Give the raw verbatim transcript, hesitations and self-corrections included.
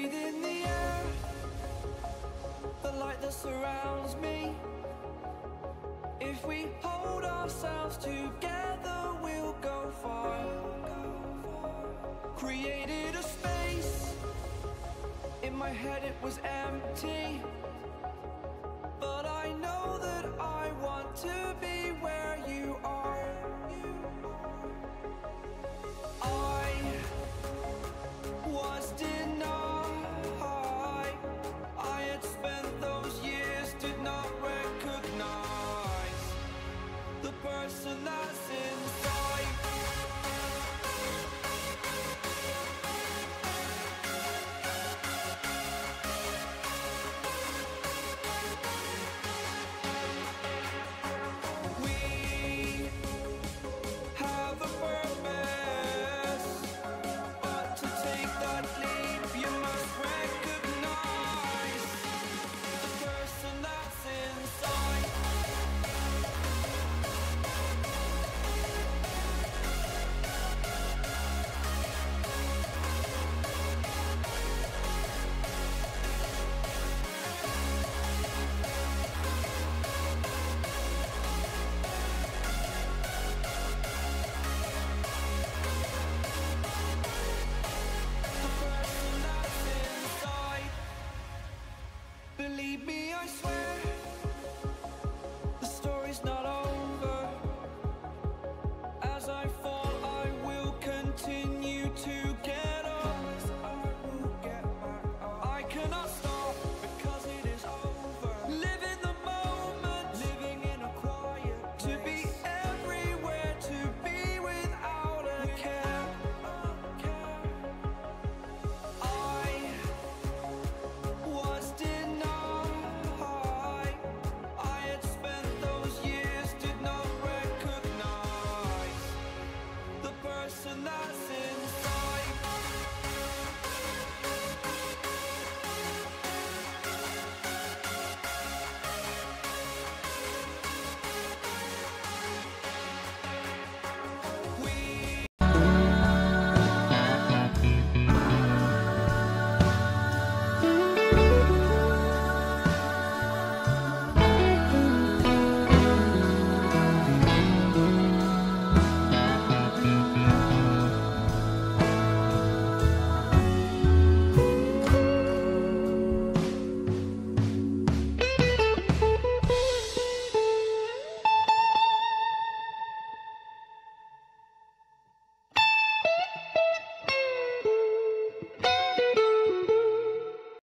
breathe in the air, the light that surrounds me. If we hold ourselves together, we'll go far. Created a space, in my head it was empty, but I know that I want to be where you are. I was denied, I had spent those years, did not recognize the person that's inside. Believe me, I swear.